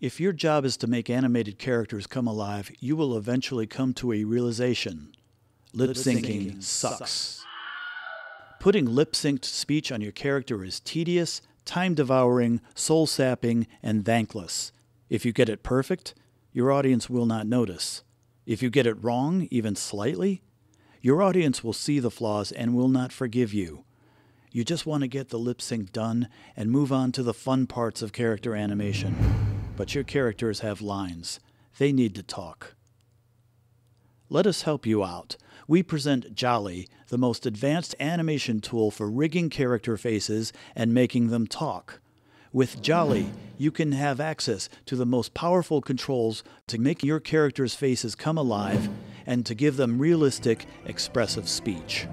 If your job is to make animated characters come alive, you will eventually come to a realization. Lip-syncing sucks. Putting lip-synced speech on your character is tedious, time-devouring, soul-sapping, and thankless. If you get it perfect, your audience will not notice. If you get it wrong, even slightly, your audience will see the flaws and will not forgive you. You just want to get the lip sync done and move on to the fun parts of character animation. But your characters have lines. They need to talk. Let us help you out. We present Jali, the most advanced animation tool for rigging character faces and making them talk. With Jali, you can have access to the most powerful controls to make your characters' faces come alive and to give them realistic, expressive speech.